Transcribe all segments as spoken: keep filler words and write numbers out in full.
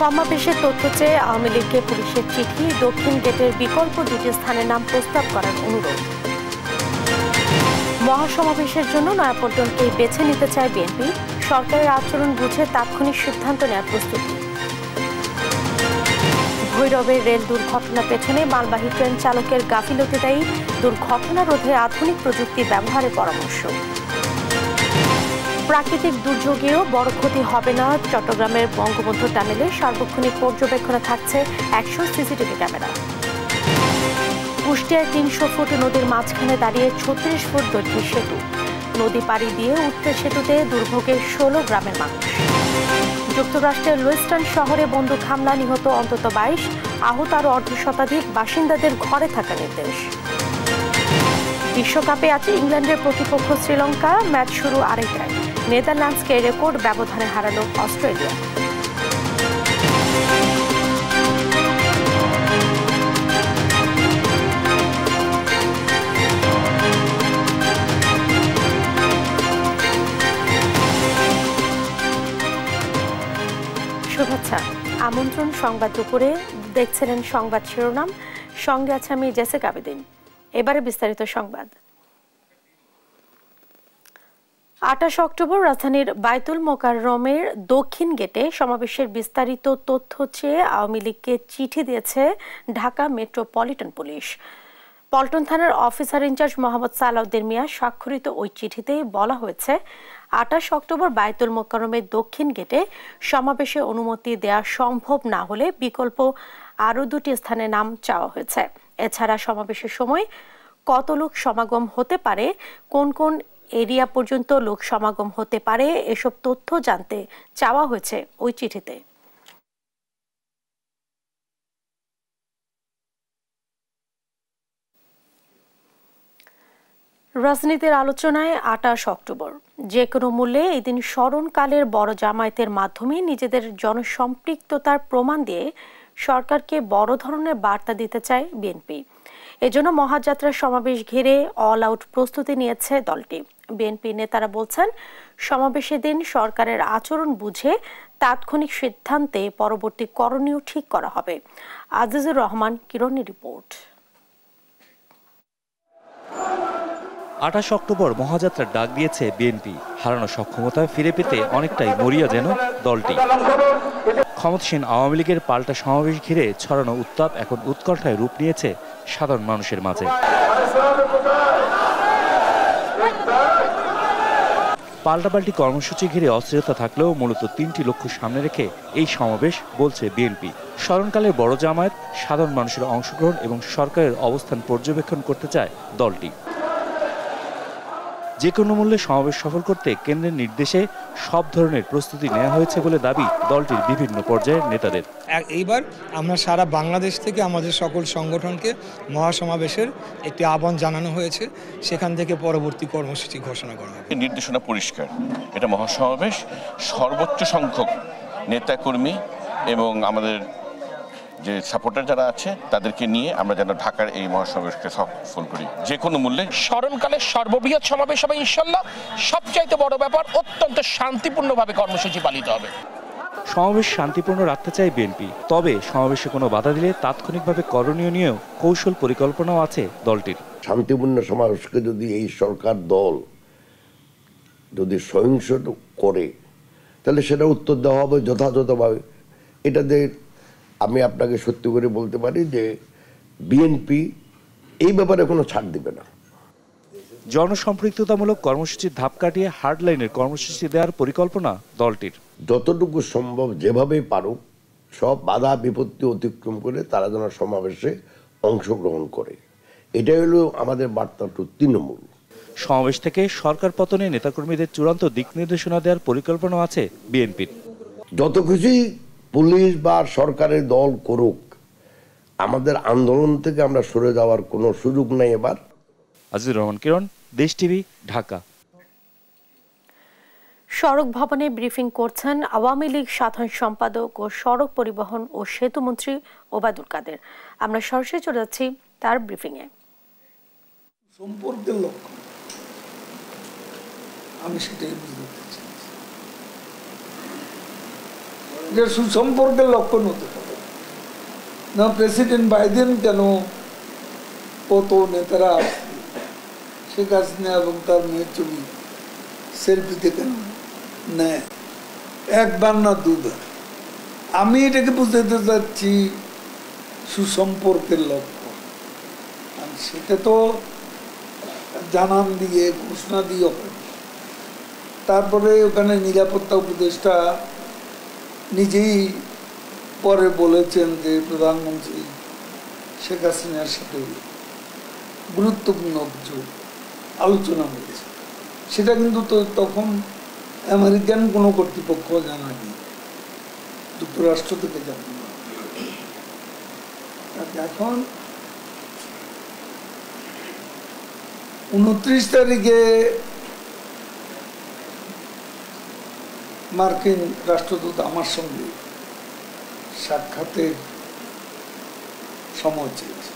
সমাবেশে তথ্য চেয়ে আওয়ামী লীগকে পুলিশের চিঠি দক্ষিণ গেটের বিকল্প দুটি স্থানের নাম প্রস্তাব করার অনুরোধ মহাসমাবেশের জন্য নয়াপল্টনকে বেছে নিতে চায় বিএনপি সরকারের আচরণ বুঝে তাৎক্ষণিক সিদ্ধান্ত নেওয়ার প্রস্তুতি ভৈরবের রেল দুর্ঘটনা পেছনে মালবাহী ট্রেন চালকের গাফিলতি দায়ী দুর্ঘটনা রোধে আধুনিক প্রযুক্তি ব্যবহারের পরামর্শ প্রাকৃতিক দুর্যোগেও বড় ক্ষতি হবে না চট্টগ্রামের বঙ্গবন্ধু টানেলে সার্বক্ষণিক পর্যবেক্ষণে থাকছে একশো সিসিটিভি ক্যামেরা কুষ্টিয়ায় তিনশো ফুট নদীর মাঝখানে দাঁড়িয়ে ছত্রিশ ফুট দৈর্ঘ্যের সেতু নদী পাড়ি দিয়ে উঠতে সেতুতে দুর্ভোগে ষোলো গ্রামের মানুষ যুক্তরাষ্ট্রের লুইস্টন শহরে বন্দুক হামলা নিহত অন্তত বাইশ আহত আরও অর্ধ শতাধিক বাসিন্দাদের ঘরে থাকা নির্দেশ বিশ্বকাপে আছে ইংল্যান্ডের প্রতিপক্ষ শ্রীলঙ্কা ম্যাচ শুরু আরেকটায় নেদারল্যান্ডসকে রেকর্ড ব্যবধানে হারালো অস্ট্রেলিয়া শুভেচ্ছা আমন্ত্রণ সংবাদ দুপুরে দেখছিলেন সংবাদ শিরোনাম সঙ্গে আছে আমি জেসিকা আবেদিন এবারে বিস্তারিত সংবাদ আটাশ অক্টোবর রাজধানীর বাইতুল মোকাররমের দক্ষিণ গেটে সমাবেশের বিস্তারিত তথ্য চেয়ে আওয়ামী লীগকে চিঠি দিয়েছে ঢাকা মেট্রোপলিটন পুলিশ পল্টন থানার অফিসার ইনচার্জ মোহাম্মদ সালাউদ্দিন মিয়া স্বাক্ষরিত ওই চিঠিতে বলা হয়েছে আটাশ অক্টোবর বাইতুল মোকাররমের দক্ষিণ গেটে সমাবেশে অনুমতি দেয়া সম্ভব না হলে বিকল্প আরও দুটি স্থানে নাম চাওয়া হয়েছে এছাড়া সমাবেশের সময় কত লোক সমাগম হতে পারে কোন কোন এরিয়া পর্যন্ত লোক সমাগম হতে পারে এসব তথ্য জানতে চাওয়া হয়েছে ওই চিঠিতে রাজনীতির আলোচনায় আটাশ অক্টোবর যে কোনো মূল্যে এই দিন স্মরণকালের বড় জামায়াতের মাধ্যমে নিজেদের জনসম্পৃক্ততার প্রমাণ দিয়ে সরকারকে বড় ধরনের বার্তা দিতে চায় বিএনপি এজন্য মহাযাত্রা সমাবেশ ঘিরে অল আউট প্রস্তুতি নিয়েছে দলটি বিএনপি নেতারা বলছেন সমাবেশের দিন সরকারের আচরণ বুঝে তাৎক্ষণিক সিদ্ধান্তে পরবর্তী করণীয় ঠিক করা হবে আজিজুর রহমান কিরণের রিপোর্ট আটাশ অক্টোবর মহাযাত্রার ডাক দিয়েছে বিএনপি হারানো সক্ষমতা ফিরে পেতে অনেকটাই মরিয়া যেন দলটি ক্ষমতাসীন আওয়ামী লীগের পাল্টা সমাবেশ ঘিরে ছড়ানো উত্তাপ এখন উৎকণ্ঠায় রূপ নিয়েছে সাধারণ মানুষের মাঝে পাল্টাপাল্টি কর্মসূচি ঘিরে অস্থিরতা থাকলেও মূলত তিনটি লক্ষ্য সামনে রেখে এই সমাবেশ বলছে বিএনপি স্মরণকালের বড় জামায়াত সাধারণ মানুষের অংশগ্রহণ এবং সরকারের অবস্থান পর্যবেক্ষণ করতে চায় দলটি যে কোনো মূল্যে সমাবেশ সফল করতে কেন্দ্রের নির্দেশে সব ধরনের প্রস্তুতি নেওয়া হয়েছে বলে দাবি দলটির বিভিন্ন পর্যায়ের নেতাদের এইবার আমরা সারা বাংলাদেশ থেকে আমাদের সকল সংগঠনকে মহাসমাবেশের একটি আহ্বান জানানো হয়েছে সেখান থেকে পরবর্তী কর্মসূচি ঘোষণা করা হবে নির্দেশনা পরিষ্কার এটা মহাসমাবেশ সর্বোচ্চ সংখ্যক নেতাকর্মী এবং আমাদের যে সাপোর্টার যারা আছে তাদেরকে নিয়ে আমরা যেন ঢাকার এই মহাসমাবেশকে সফল করি যে কোনো মূল্যে স্মরণকালের সর্ববৃহৎ সমাবেশ হবে ইনশাল্লাহ সবচাইতে বড় ব্যাপার অত্যন্ত শান্তিপূর্ণভাবে কর্মসূচি পালিত হবে সমাবেশ শান্তিপূর্ণ রাখতে চায় বিএনপি তবে সমাবেশে কোনো বাধা দিলে তাৎক্ষণিকভাবে করণীয় নিয়েও কৌশল পরিকল্পনাও আছে দলটির শান্তিপূর্ণ সমাবেশকে যদি এই সরকার দল যদি সহিংস করে তাহলে সেটা উত্তর দেওয়া হবে যথাযথভাবে এটা যে আমি আপনাকে সত্যি করে বলতে পারি যে বিএনপি এই ব্যাপারে কোনো ছাড় দেবে না জনসম্পৃক্ততামূলক কর্মসূচির ধাপ কাটিয়ে হার্ডলাইনের কর্মসূচি দেওয়ার পরিকল্পনা দলটির যতটুকু সম্ভব যেভাবেই পারুক সব বাধা বিপত্তি অতিক্রম করে তারা যেন সমাবেশে অংশগ্রহণ করে এটাই হলো আমাদের বার্তাটা তৃণমূল সমাবেশ থেকে সরকার পতনে নেতাকর্মীদের চূড়ান্ত দিক নির্দেশনা দেওয়ার পরিকল্পনা আছে বিএনপির যত খুশি পুলিশ বা সরকারের দল করুক আমাদের আন্দোলন থেকে আমরা সরে যাওয়ার কোনো সুযোগ নেই এবার আজিজুর রহমান কিরণ দেশ টিভি ঢাকা সড়ক ভবনে ব্রিফিং করছেন আওয়ামী লীগ সাধারণ সম্পাদক ও সড়ক পরিবহন ও সেতু মন্ত্রী ওবায়দুল কাদের আমরা সরাসরি চলে যাচ্ছি তার ব্রিফিং এ সম্পর্কের লক্ষ্য আমি সেটাই বুঝতে চাই যে সুসম্পর্কের লক্ষণ হতে পারে না। প্রেসিডেন্ট বাইডেন কেন কত নেতারা শেখ হাসিনা এবং তার মেয়ের ছবি সেলফিতে কেন নেয়, একবার না দুবার। আমি এটাকে বুঝাতে চাচ্ছি সুসম্পর্কের লক্ষণ, আর সেটা তো জানান দিয়ে ঘোষণা দিয়ে হবে। তারপরে ওখানে নিরাপত্তা উপদেষ্টা নিজেই পরে বলেছেন যে প্রধানমন্ত্রী শেখ হাসিনার সাথে গুরুত্বপূর্ণ কিছু আলোচনা হয়েছে, সেটা কিন্তু তো তখন আমেরিকান কোনো কর্তৃপক্ষ জানায়নি, যুক্তরাষ্ট্র থেকে জানায়। এখন উনত্রিশ তারিখে মার্কিন রাষ্ট্রদূত আমার সঙ্গে সাক্ষাতের সময় চেয়েছে,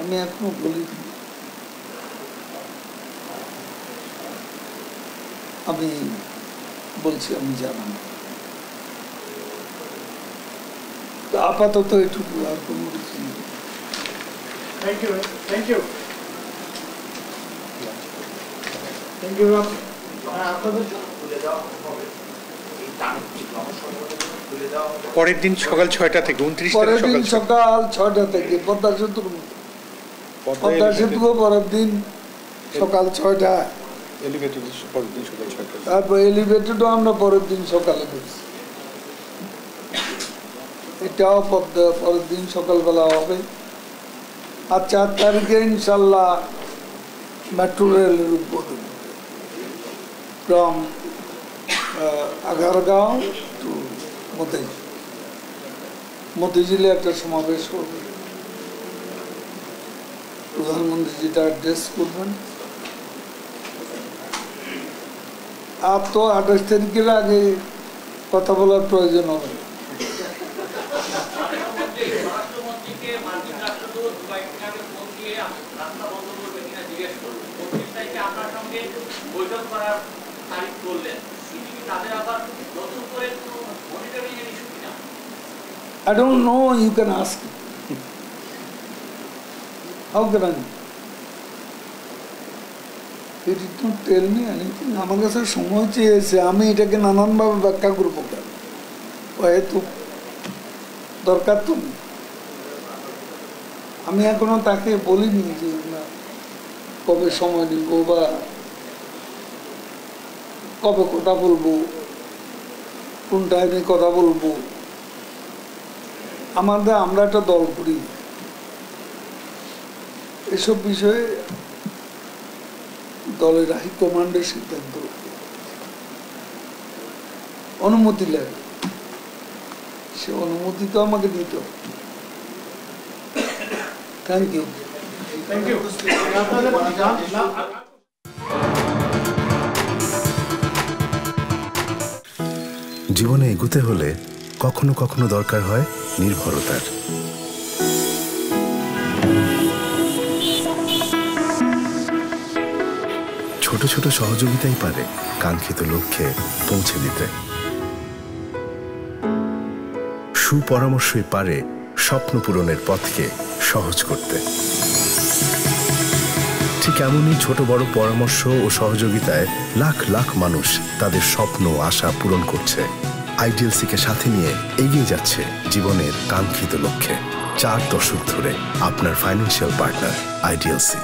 আমি এখনো বলি আমি বলছি আমি জানি। তো আপাতত এটুকু, আর কোনো কিছু নেই। Thank you, thank you, thank you. পরের দিন সকাল ছয়টা থেকে উনত্রিশ পরের দিন সকাল ছয়টা থেকে পদ্মা সেতু পদ্মা সেতু পরের দিন সকাল ছয়টা, তারপর এলিভেটেডও আমরা পরের দিন সকালে করছি, এটাও পদ্মা পরের দিন সকালবেলা হবে। আর চার তারিখে ইনশাল্লাহ মেট্রো রেলের উদ্বোধন from uh, Agargaon to Motijil. Motijile ekta সমাবেশ করবে, প্রধানমন্ত্রী যেটা অ্যাড্রেস করবেন। আর তো আঠাশ তারিখের আগে কথা বলার প্রয়োজন হবে। I don't know, you can ask. How can I know? He did not tell me anything. Amaga sir somoy cheyese ami etake nanan bhabe bakka korbo keno, hoyeto dorkar to আমি এখনো তাকে বলিনি যে কবে সময় নিব বা কবে কথা বলবো, কোন টাইমে কথা বলবো। আমাদের আমরা একটা দল করি, এসব বিষয়ে দলের হাইকমান্ডের সিদ্ধান্ত অনুমতি লাগে, সে অনুমতি তো আমাকে দিতে হবে। Thank you, thank you. জীবনে এগুতে হলে কখনো কখনো দরকার হয় নির্ভরতার। ছোট ছোট সহযোগিতাই পারে কাঙ্ক্ষিত লক্ষ্যে পৌঁছে দিতে, সুপরামর্শই পারে স্বপ্ন পূরণের পথকে সহজ করতে। ঠিক এমনই ছোট বড় পরামর্শ ও সহযোগিতায় লাখ লাখ মানুষ তাদের স্বপ্ন আশা পূরণ করছে। আইডিএলসিকে সাথে নিয়ে এগিয়ে যাচ্ছে জীবনের কাঙ্ক্ষিত লক্ষ্যে। চার দশক ধরে আপনার ফাইন্যান্সিয়াল পার্টনার আইডিএলসি।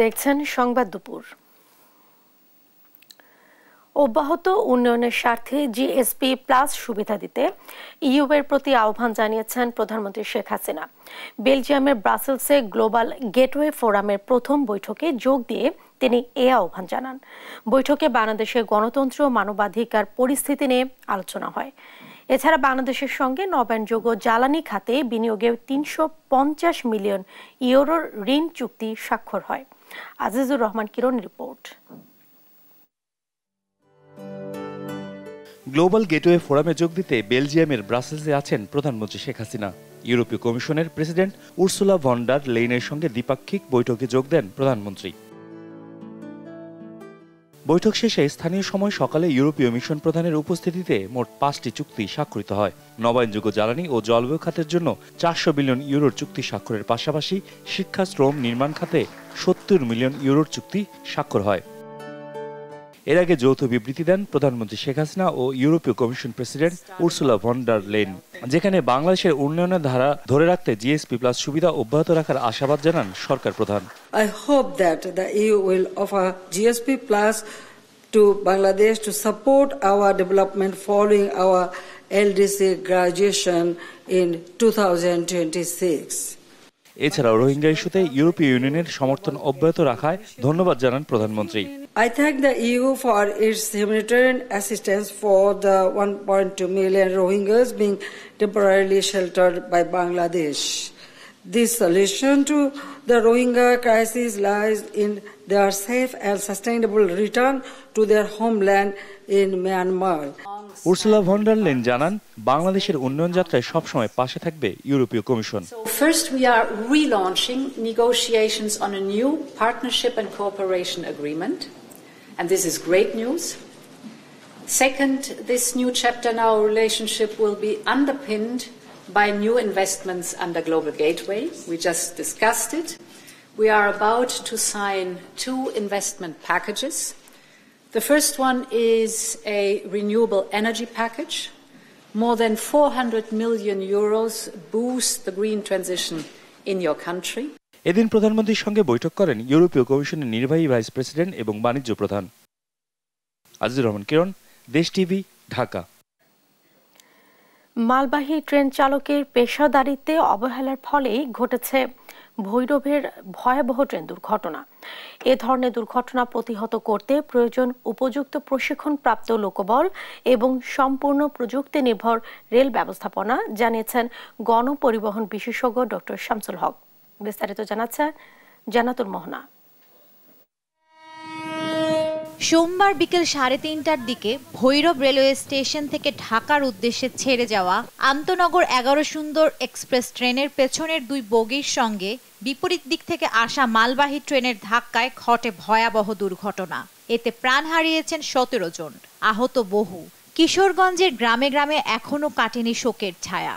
দেখছেন সংবাদ দুপুর। অব্যাহত উন্নয়নের স্বার্থে জিএসপি প্লাস সুবিধা দিতে ইউ এর প্রতি আহ্বান জানিয়েছেন প্রধানমন্ত্রী শেখ হাসিনা। বেলজিয়ামের ব্রাসেলসে গ্লোবাল গেটওয়ে ফোরামের প্রথম বৈঠকে যোগ দিয়ে তিনি এ আহ্বান জানান। বৈঠকে বাংলাদেশের গণতন্ত্র ও মানবাধিকার পরিস্থিতি নিয়ে আলোচনা হয়। এছাড়া বাংলাদেশের সঙ্গে নবায়নযোগ্য জ্বালানি খাতে বিনিয়োগে তিনশো পঞ্চাশ মিলিয়ন ইউরোর ঋণ চুক্তি স্বাক্ষর হয়। Azizur Rahman Kiran report. Global gateway ফোরামে যোগ দিতে বেলজিয়ামের ব্রাসেলসে আছেন প্রধানমন্ত্রী শেখ হাসিনা। ইউরোপীয় কমিশনের প্রেসিডেন্ট উর্সুলা ভন ডার লেইনের সঙ্গে দ্বিপাক্ষিক বৈঠকে যোগ দেন প্রধানমন্ত্রী। বৈঠক শেষে স্থানীয় সময় সকালে ইউরোপীয় মিশন প্রধানের উপস্থিতিতে মোট পাঁচটি চুক্তি স্বাক্ষরিত হয়। নবায়নযোগ্য জ্বালানি ও জলবায়ু খাতের জন্য চারশো বিলিয়ন ইউরোর চুক্তি স্বাক্ষরের পাশাপাশি শিক্ষা, শ্রম, নির্মাণ খাতে সত্তর মিলিয়ন ইউরোর চুক্তি স্বাক্ষর হয়। এর আগে যৌথ বিবৃতি দেন প্রধানমন্ত্রী শেখ হাসিনা ও ইউরোপীয় commission president Ursula von der Leyen, যেখানে বাংলাদেশের উন্নয়নের ধারা ধরে রাখতে জিএসপি প্লাস সুবিধা অব্যাহত রাখার আশাবাদ জানান সরকার প্রধান। I hope that the EU will offer GSP plus to Bangladesh to support our development following our LDC graduation in two thousand twenty six. এছাড়াও রোহিঙ্গা ইস্যুতে ইউরোপীয় ইউনিয়নের সমর্থন অব্যাহত রাখায় ধন্যবাদ জানান প্রধানমন্ত্রী। I thank the E U for its humanitarian assistance for the one point two million Rohingyas being temporarily sheltered by Bangladesh. The solution to the Rohingya crisis lies in their safe and sustainable return to their homeland in Myanmar. Ursula von der Leyen জানান, বাংলাদেশের উন্নয়ন যাত্রায় সব সময় পাশে থাকবে ইউরোপীয় commission. First we are relaunching negotiations on a new partnership and cooperation agreement. And this is great news. Second, this new chapter in our relationship will be underpinned by new investments under Global Gateway. We just discussed it. We are about to sign two investment packages. The first one is a renewable energy package. More than four hundred million euros boost the green transition in your country. এদিন প্রধানমন্ত্রীর সঙ্গে বৈঠক করেন ইউরোপীয় কমিশনের নির্বাহী vice president এবং বাণিজ্য প্রধান। আজিজুর রহমান কিরণ, দেশ টিভি, ঢাকা। মালবাহী ট্রেন চালকের পেশাদারিতে অবহেলার ফলেই ঘটেছে ভৈরবের ভয়াবহ ট্রেন দুর্ঘটনা। এ ধরনের দুর্ঘটনা প্রতিহত করতে প্রয়োজন উপযুক্ত প্রশিক্ষণপ্রাপ্ত লোকবল এবং সম্পূর্ণ প্রযুক্তি নির্ভর রেল ব্যবস্থাপনা, জানিয়েছেন গণপরিবহন বিশেষজ্ঞ ডক্টর শামসুল হক। বিস্তারিত জানাচ্ছে জানাতুল মোহনা। সোমবার বিকেল সাড়ে তিনটার দিকে ভৈরব রেলওয়ে স্টেশন থেকে ঢাকার উদ্দেশ্যে ছেড়ে যাওয়া আন্তনগর এগারো সুন্দর এক্সপ্রেস ট্রেনের পেছনের দুই বগির সঙ্গে বিপরীত দিক থেকে আসা মালবাহী ট্রেনের ধাক্কায় ঘটে ভয়াবহ দুর্ঘটনা। এতে প্রাণ হারিয়েছেন সতেরো জন, আহত বহু। কিশোরগঞ্জের গ্রামে গ্রামে এখনও কাটেনি শোকের ছায়া।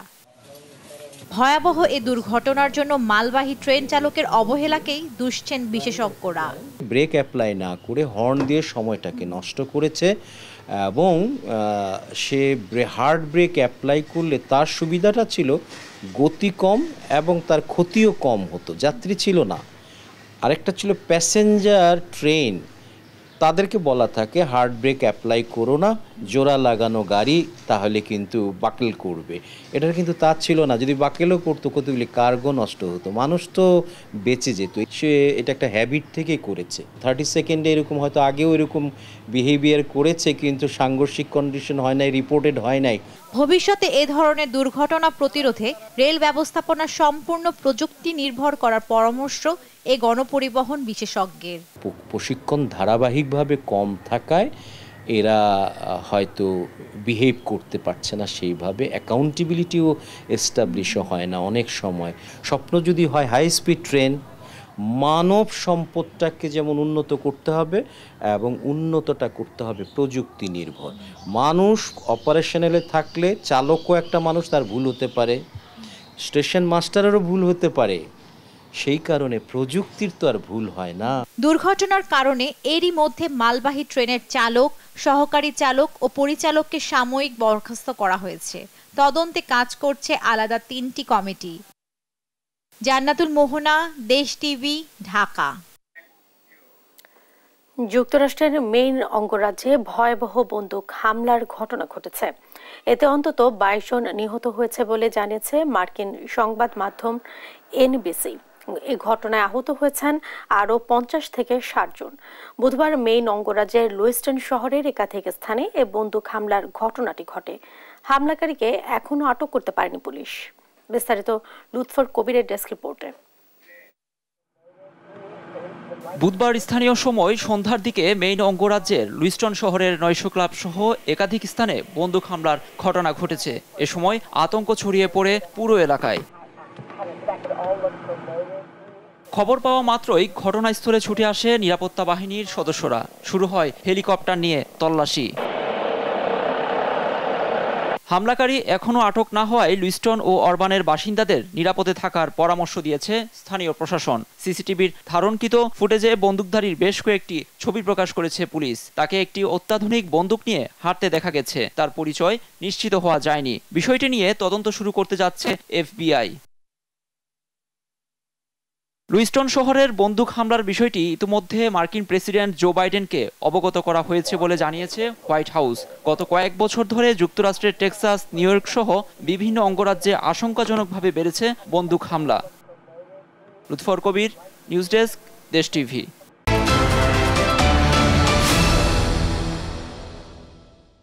ভয়াবহ এ দুর্ঘটনার জন্য মালবাহী ট্রেন চালকের অবহেলাকেই দুষছেন বিশেষজ্ঞরা। ব্রেক অ্যাপ্লাই না করে হর্ন দিয়ে সময়টাকে নষ্ট করেছে এবং সে হার্ড ব্রেক অ্যাপ্লাই করলে তার সুবিধাটা ছিল গতি কম এবং তার ক্ষতিও কম হতো, যাত্রী ছিল না। আরেকটা ছিল প্যাসেঞ্জার ট্রেন, তাদেরকে বলা থাকে হার্ড ব্রেক অ্যাপ্লাই করো না, জোড়া লাগানো গাড়ি তাহলে কিন্তু বাকেল করবে। এটা কিন্তু তা ছিল না। যদি বাকেলও করতো কতগুলি কার্গো নষ্ট হতো, মানুষ তো বেঁচে যেত। সে এটা একটা হ্যাবিট থেকে করেছে। থার্টি সেকেন্ডে এরকম হয়তো আগেও এরকম বিহেভিয়ার করেছে, কিন্তু সাংঘর্ষিক কন্ডিশন হয় নাই, রিপোর্টেড হয় নাই। ভবিষ্যতে এ ধরনের দুর্ঘটনা প্রতিরোধে রেল ব্যবস্থাপনা সম্পূর্ণ প্রযুক্তি নির্ভর করার পরামর্শ এই গণপরিবহন বিশেষজ্ঞের। প্রশিক্ষণ ধারাবাহিকভাবে কম থাকায় এরা হয়তো বিহেভ করতে পারছে না সেইভাবে, অ্যাকাউন্টেবিলিটিও এস্টাবলিশও হয় না অনেক সময়। স্বপ্ন যদি হয় হাই স্পিড ট্রেন, মানব সম্পদটাকে যেমন উন্নত করতে হবে এবং উন্নতটা করতে হবে প্রযুক্তি নির্ভর। মানুষ অপারেশনালে থাকলে চালকও একটা মানুষ, তার ভুল হতে পারে, স্টেশন মাস্টারেরও ভুল হতে পারে, সেই কারণে প্রযুক্তির তো আর ভুল হয় না। দুর্ঘটনার কারণে এরই মধ্যে মালবাহী ট্রেনের চালক, সহকারী চালক ও পরিচালককে সাময়িক বরখাস্ত করা হয়েছে। তদন্তে কাজ করছে আলাদা তিনটি কমিটি। জান্নাতুল মোহনা, দেশ টিভি, ঢাকা। যুক্তরাষ্ট্রের মেইন অঙ্গরাজ্যে ভয়াবহ বন্দুক হামলার ঘটনা ঘটেছে। এতে অন্তত বাইশ জন নিহত হয়েছে বলে জানিয়েছে মার্কিন সংবাদ মাধ্যম এনবিসি। এই ঘটনায় আহত হয়েছেন আরও পঞ্চাশ থেকে ষাট জন। বুধবার মেইন অঙ্গরাজ্যের লুইস্টন শহরের একাধিক স্থানে এ বন্দুক হামলার ঘটনাটি ঘটে। হামলাকারীকে এখনও আটক করতে পারেনি পুলিশ। বিস্তারিত লুৎফর কবিরের ডেস্ক রিপোর্টে। বুধবার স্থানীয় সময় সন্ধ্যার দিকে মেইন অঙ্গরাজ্যের লুইস্টন শহরের নয়শো ক্লাব সহ একাধিক স্থানে বন্দুক হামলার ঘটনা ঘটেছে। এ সময় আতঙ্ক ছড়িয়ে পড়ে পুরো এলাকায়। খবর পাওয়া মাত্রই ঘটনাস্থলে ছুটে আসে নিরাপত্তা বাহিনীর সদস্যরা। শুরু হয় হেলিকপ্টার নিয়ে তল্লাশি। হামলাকারী এখনও আটক না হওয়ায় লুইস্টন ও অরবানের বাসিন্দাদের নিরাপদে থাকার পরামর্শ দিয়েছে স্থানীয় প্রশাসন। সিসিটিভির ধারণকৃত ফুটেজে বন্দুকধারীর বেশ কয়েকটি ছবি প্রকাশ করেছে পুলিশ। তাকে একটি অত্যাধুনিক বন্দুক নিয়ে হাঁটতে দেখা গেছে। তার পরিচয় নিশ্চিত হওয়া যায়নি। বিষয়টি নিয়ে তদন্ত শুরু করতে যাচ্ছে এফবিআই। লুইস্টন শহরের বন্দুক হামলার বিষয়টি ইতিমধ্যে মার্কিন প্রেসিডেন্ট জো বাইডেনকে অবগত করা হয়েছে বলে জানিয়েছে হোয়াইট হাউস। গত কয়েক বছর ধরে যুক্তরাষ্ট্রের টেক্সাস, নিউ ইয়র্ক সহ বিভিন্ন অঙ্গরাজ্যে আশঙ্কাজনকভাবে বেড়েছে বন্দুক হামলা। Lutfur Kabir, news desk, Desh TV.